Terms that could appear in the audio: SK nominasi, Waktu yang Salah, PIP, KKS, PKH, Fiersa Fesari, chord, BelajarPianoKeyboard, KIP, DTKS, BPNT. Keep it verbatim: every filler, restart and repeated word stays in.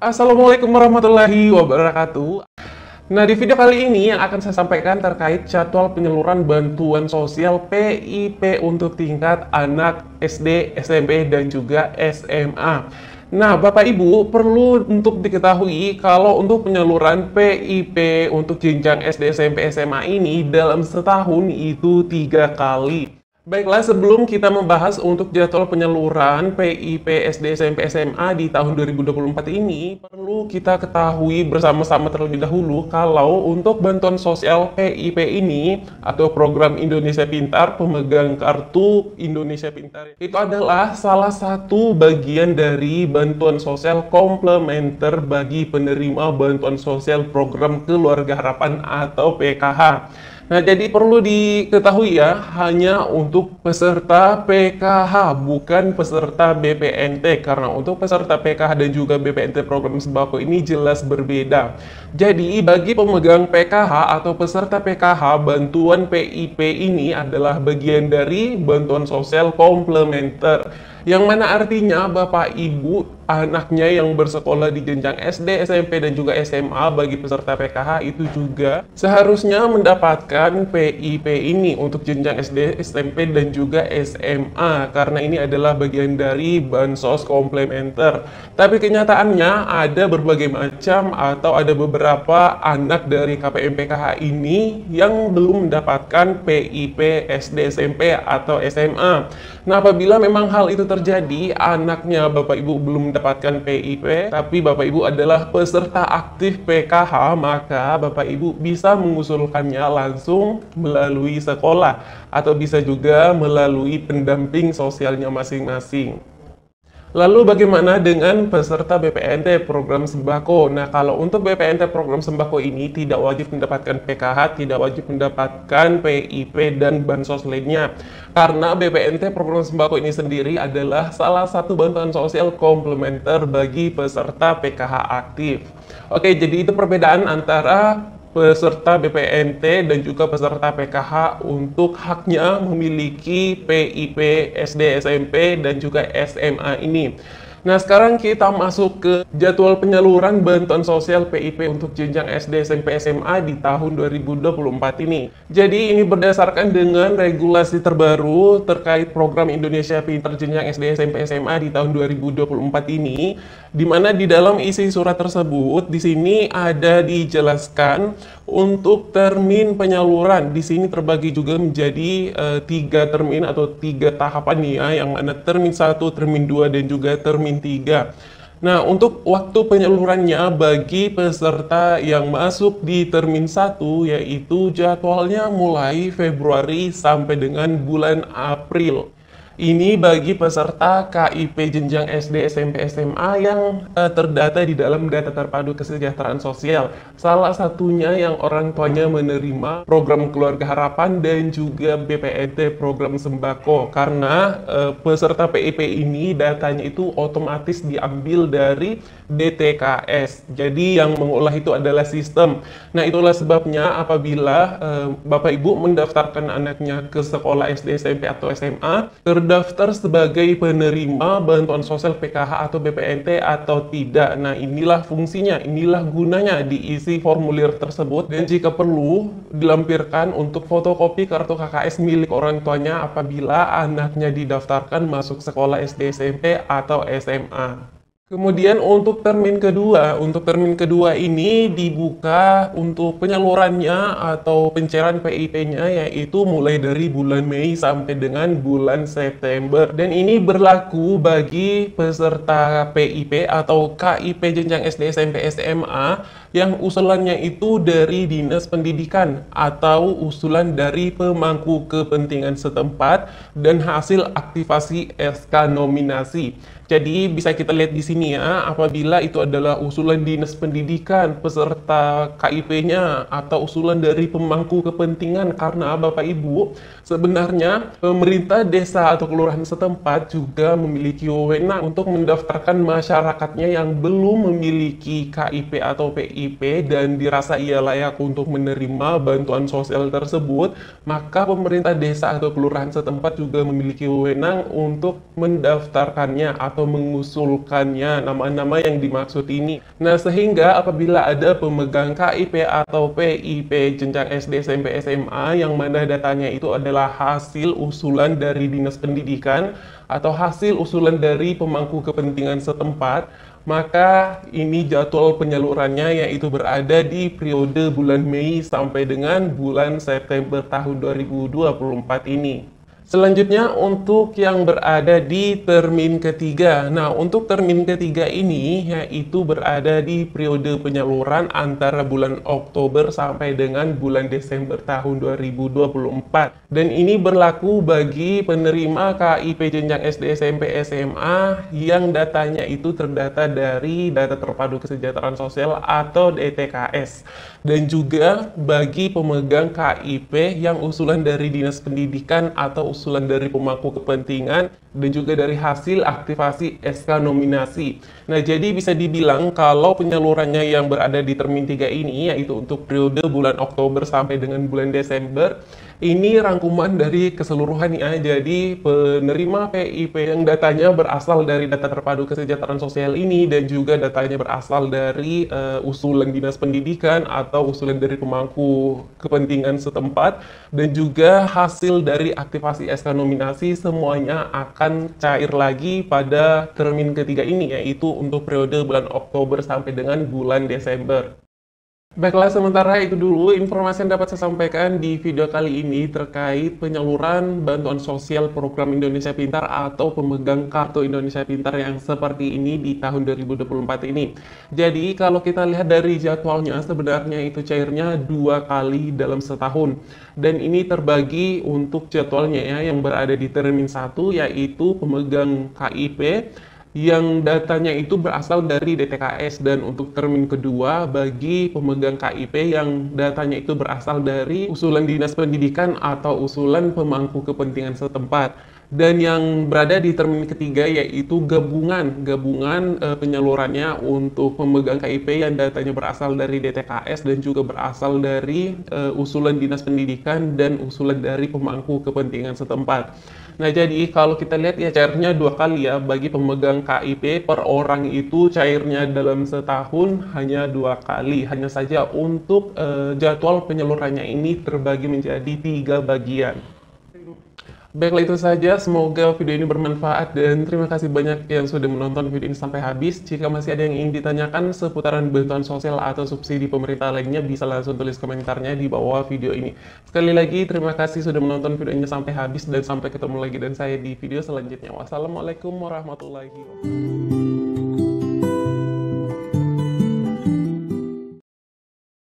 Assalamualaikum warahmatullahi wabarakatuh. Nah, di video kali ini yang akan saya sampaikan terkait jadwal penyaluran bantuan sosial P I P untuk tingkat anak S D, S M P, dan juga S M A. Nah, Bapak Ibu perlu untuk diketahui kalau untuk penyaluran P I P untuk jenjang S D, S M P, S M A ini dalam setahun itu tiga kali. Baiklah, sebelum kita membahas untuk jadwal penyaluran P I P S D, S M P, S M A di tahun dua ribu dua puluh empat ini, perlu kita ketahui bersama-sama terlebih dahulu kalau untuk bantuan sosial P I P ini atau program Indonesia Pintar pemegang kartu Indonesia Pintar itu adalah salah satu bagian dari bantuan sosial komplementer bagi penerima bantuan sosial program Keluarga Harapan atau P K H. Nah, jadi perlu diketahui ya, hanya untuk peserta P K H, bukan peserta B P N T. Karena untuk peserta P K H dan juga B P N T program sembako ini jelas berbeda. Jadi, bagi pemegang P K H atau peserta P K H, bantuan P I P ini adalah bagian dari bantuan sosial komplementer. Yang mana artinya Bapak Ibu anaknya yang bersekolah di jenjang S D, S M P, dan juga S M A bagi peserta P K H itu juga seharusnya mendapatkan P I P ini untuk jenjang S D, S M P, dan juga S M A karena ini adalah bagian dari bansos komplementer. Tapi kenyataannya ada berbagai macam atau ada beberapa anak dari K P M P K H ini yang belum mendapatkan P I P S D, S M P, atau S M A. Nah, apabila memang hal itu terjadi, anaknya Bapak Ibu belum mendapatkan P I P, tapi Bapak Ibu adalah peserta aktif P K H, maka Bapak Ibu bisa mengusulkannya langsung melalui sekolah atau bisa juga melalui pendamping sosialnya masing-masing. Lalu bagaimana dengan peserta B P N T program sembako? Nah, kalau untuk B P N T program sembako ini tidak wajib mendapatkan P K H, tidak wajib mendapatkan P I P dan bansos lainnya. Karena B P N T program sembako ini sendiri adalah salah satu bantuan sosial komplementer bagi peserta P K H aktif. Oke, jadi itu perbedaan antara peserta B P N T dan juga peserta P K H untuk haknya memiliki P I P S D, S M P, dan juga S M A ini. Nah, sekarang kita masuk ke jadwal penyaluran bantuan sosial P I P untuk jenjang S D, S M P, S M A di tahun dua ribu dua puluh empat ini. Jadi, ini berdasarkan dengan regulasi terbaru terkait program Indonesia Pintar jenjang S D, S M P, S M A di tahun dua ribu dua puluh empat ini, di mana di dalam isi surat tersebut, di sini ada dijelaskan untuk termin penyaluran. Di sini terbagi juga menjadi e, tiga termin atau tiga tahapan ya, yang mana termin satu, termin dua, dan juga termin tiga. Nah, untuk waktu penyalurannya bagi peserta yang masuk di termin satu yaitu jadwalnya mulai Februari sampai dengan bulan April. Ini bagi peserta K I P jenjang S D, S M P, S M A yang uh, terdata di dalam data terpadu kesejahteraan sosial. Salah satunya yang orang tuanya menerima program Keluarga Harapan dan juga B P N T program sembako. Karena uh, peserta P I P ini datanya itu otomatis diambil dari D T K S. Jadi yang mengolah itu adalah sistem. Nah, itulah sebabnya apabila uh, Bapak Ibu mendaftarkan anaknya ke sekolah S D, S M P, atau S M A, terdaftar sebagai penerima bantuan sosial P K H atau B P N T atau tidak. Nah, inilah fungsinya, inilah gunanya diisi formulir tersebut dan jika perlu dilampirkan untuk fotokopi kartu K K S milik orang tuanya apabila anaknya didaftarkan masuk sekolah S D, S M P, atau S M A. Kemudian untuk termin kedua, untuk termin kedua ini dibuka untuk penyalurannya atau pencairan P I P-nya yaitu mulai dari bulan Mei sampai dengan bulan September. Dan ini berlaku bagi peserta P I P atau K I P jenjang S D, S M P, S M A yang usulannya itu dari Dinas Pendidikan atau usulan dari pemangku kepentingan setempat dan hasil aktivasi S K nominasi. Jadi bisa kita lihat di sini ya, apabila itu adalah usulan Dinas Pendidikan peserta K I P-nya atau usulan dari pemangku kepentingan karena Bapak Ibu sebenarnya pemerintah desa atau kelurahan setempat juga memiliki wewenang untuk mendaftarkan masyarakatnya yang belum memiliki K I P atau P I P dan dirasa ia layak untuk menerima bantuan sosial tersebut, maka pemerintah desa atau kelurahan setempat juga memiliki wewenang untuk mendaftarkannya atau atau mengusulkannya, nama-nama yang dimaksud ini. Nah, sehingga apabila ada pemegang K I P atau P I P jenjang S D, S M P, S M A yang mana datanya itu adalah hasil usulan dari Dinas Pendidikan atau hasil usulan dari pemangku kepentingan setempat, maka ini jadwal penyalurannya yaitu berada di periode bulan Mei sampai dengan bulan September tahun dua ribu dua puluh empat ini. Selanjutnya untuk yang berada di termin ketiga. Nah, untuk termin ketiga ini yaitu berada di periode penyaluran antara bulan Oktober sampai dengan bulan Desember tahun dua ribu dua puluh empat. Dan ini berlaku bagi penerima K I P jenjang S D, S M P, S M A yang datanya itu terdata dari Data Terpadu Kesejahteraan Sosial atau D T K S. Dan juga bagi pemegang K I P yang usulan dari Dinas Pendidikan atau usulan usulan dari pemangku kepentingan dan juga dari hasil aktivasi S K nominasi. Nah, jadi bisa dibilang kalau penyalurannya yang berada di termin tiga ini yaitu untuk periode bulan Oktober sampai dengan bulan Desember, ini rangkuman dari keseluruhan ya. Jadi penerima P I P yang datanya berasal dari Data Terpadu Kesejahteraan Sosial ini dan juga datanya berasal dari uh, usulan Dinas Pendidikan atau usulan dari pemangku kepentingan setempat dan juga hasil dari aktivasi S K nominasi, semuanya akan cair lagi pada termin ketiga ini yaitu untuk periode bulan Oktober sampai dengan bulan Desember. Baiklah, sementara itu dulu informasi yang dapat saya sampaikan di video kali ini terkait penyaluran bantuan sosial program Indonesia Pintar atau pemegang kartu Indonesia Pintar yang seperti ini di tahun dua ribu dua puluh empat ini. Jadi kalau kita lihat dari jadwalnya, sebenarnya itu cairnya dua kali dalam setahun. Dan ini terbagi untuk jadwalnya ya, yang berada di termin satu yaitu pemegang K I P yang datanya itu berasal dari D T K S, dan untuk termin kedua bagi pemegang K I P yang datanya itu berasal dari usulan Dinas Pendidikan atau usulan pemangku kepentingan setempat. Dan yang berada di termin ketiga yaitu gabungan gabungan e, penyalurannya untuk pemegang K I P yang datanya berasal dari D T K S dan juga berasal dari e, usulan Dinas Pendidikan dan usulan dari pemangku kepentingan setempat. Nah, jadi kalau kita lihat ya, cairnya dua kali ya bagi pemegang K I P per orang itu, cairnya dalam setahun hanya dua kali. Hanya saja untuk e, jadwal penyalurannya ini terbagi menjadi tiga bagian. Baiklah, itu saja. Semoga video ini bermanfaat dan terima kasih banyak yang sudah menonton video ini sampai habis. Jika masih ada yang ingin ditanyakan seputaran bantuan sosial atau subsidi pemerintah lainnya, bisa langsung tulis komentarnya di bawah video ini. Sekali lagi, terima kasih sudah menonton videonya sampai habis dan sampai ketemu lagi dan saya di video selanjutnya. Wassalamualaikum warahmatullahi wabarakatuh.